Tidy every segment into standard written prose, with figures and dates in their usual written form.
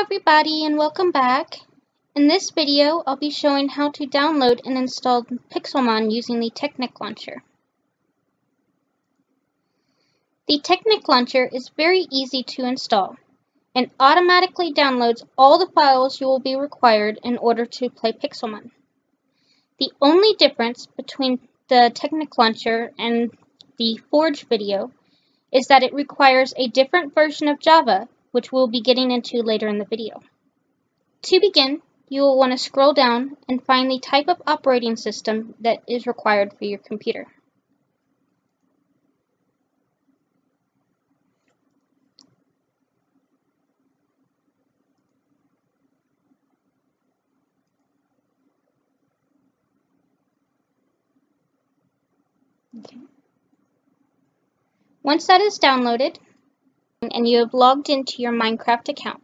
Hello everybody and welcome back. In this video I'll be showing how to download and install Pixelmon using the Technic Launcher. The Technic Launcher is very easy to install and automatically downloads all the files you will be required in order to play Pixelmon. The only difference between the Technic Launcher and the Forge video is that it requires a different version of Java, which we'll be getting into later in the video. To begin, you will want to scroll down and find the type of operating system that is required for your computer. Okay. Once that is downloaded, and you have logged into your Minecraft account,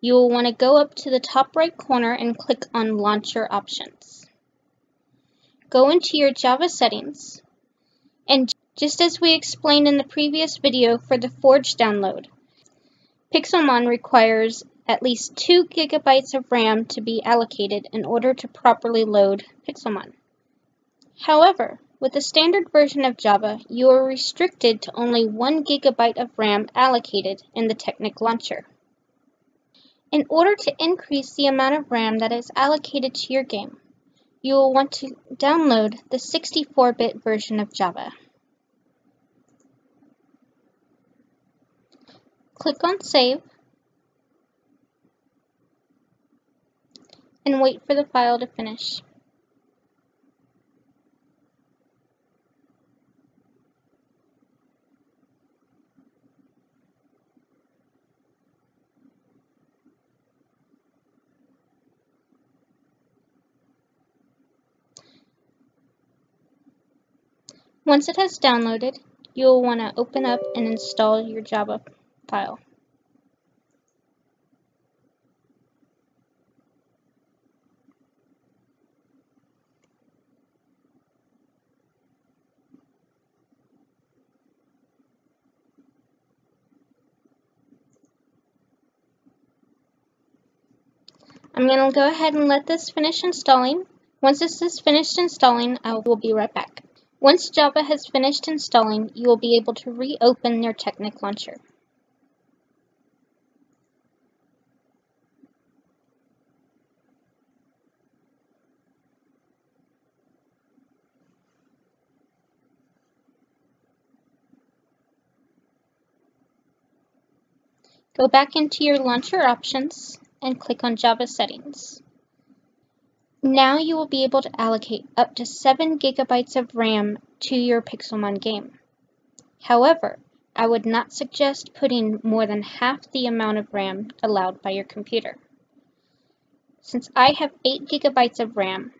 you will want to go up to the top right corner and click on Launcher Options. Go into your Java settings, and just as we explained in the previous video for the Forge download, Pixelmon requires at least 2 gigabytes of RAM to be allocated in order to properly load Pixelmon. However, with the standard version of Java, you are restricted to only 1 gigabyte of RAM allocated in the Technic Launcher. In order to increase the amount of RAM that is allocated to your game, you will want to download the 64-bit version of Java. Click on Save and wait for the file to finish. Once it has downloaded, you'll want to open up and install your Java file. I'm going to go ahead and let this finish installing. Once this is finished installing, I will be right back. Once Java has finished installing, you will be able to reopen your Technic Launcher. Go back into your Launcher Options and click on Java Settings. Now you will be able to allocate up to 7 gigabytes of RAM to your Pixelmon game. However, I would not suggest putting more than half the amount of RAM allowed by your computer. Since I have 8 gigabytes of RAM,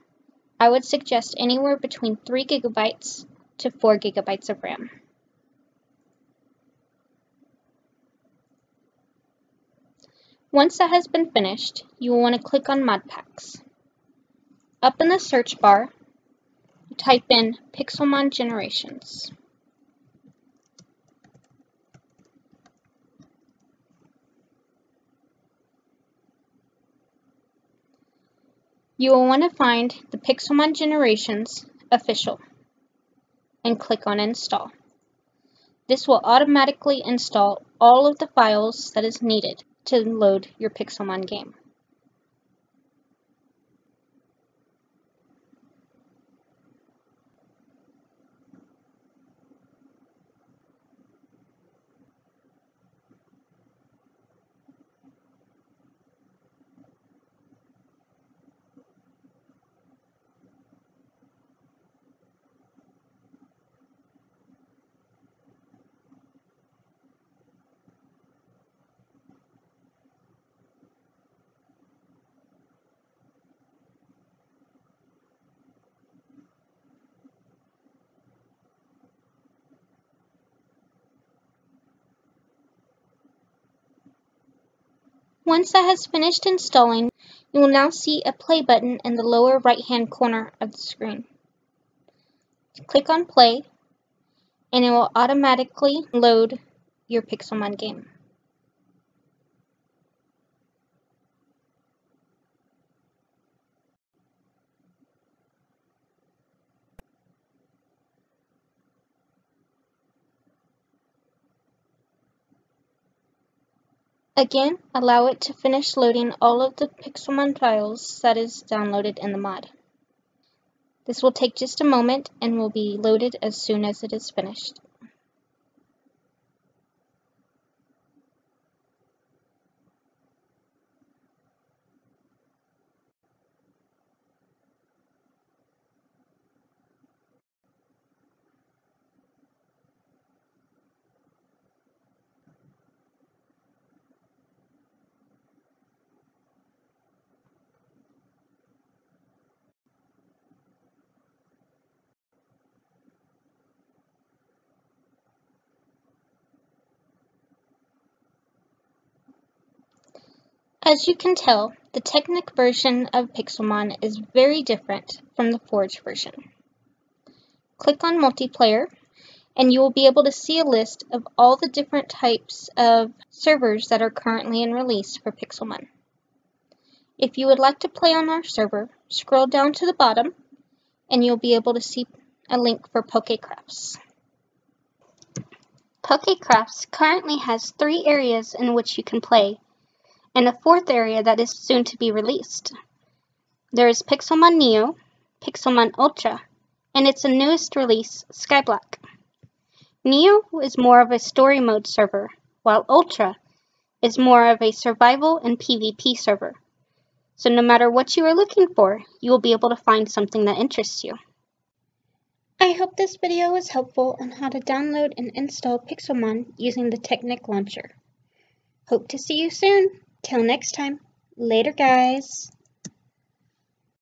I would suggest anywhere between 3 gigabytes to 4 gigabytes of RAM. Once that has been finished, you will want to click on Mod Packs. Up in the search bar, type in Pixelmon Generations. You will want to find the Pixelmon Generations official and click on Install. This will automatically install all of the files that is needed to load your Pixelmon game. Once that has finished installing, you will now see a play button in the lower right-hand corner of the screen. Click on play, and it will automatically load your Pixelmon game. Again, allow it to finish loading all of the Pixelmon files that is downloaded in the mod. This will take just a moment and will be loaded as soon as it is finished. As you can tell, the Technic version of Pixelmon is very different from the Forge version. Click on Multiplayer, and you will be able to see a list of all the different types of servers that are currently in release for Pixelmon. If you would like to play on our server, scroll down to the bottom, and you'll be able to see a link for PokeCrafts. PokeCrafts currently has 3 areas in which you can play, and a 4th area that is soon to be released. There is Pixelmon Neo, Pixelmon Ultra, and its newest release, Skyblock. Neo is more of a story mode server, while Ultra is more of a survival and PvP server. So no matter what you are looking for, you will be able to find something that interests you. I hope this video was helpful on how to download and install Pixelmon using the Technic Launcher. Hope to see you soon! Till next time, later guys!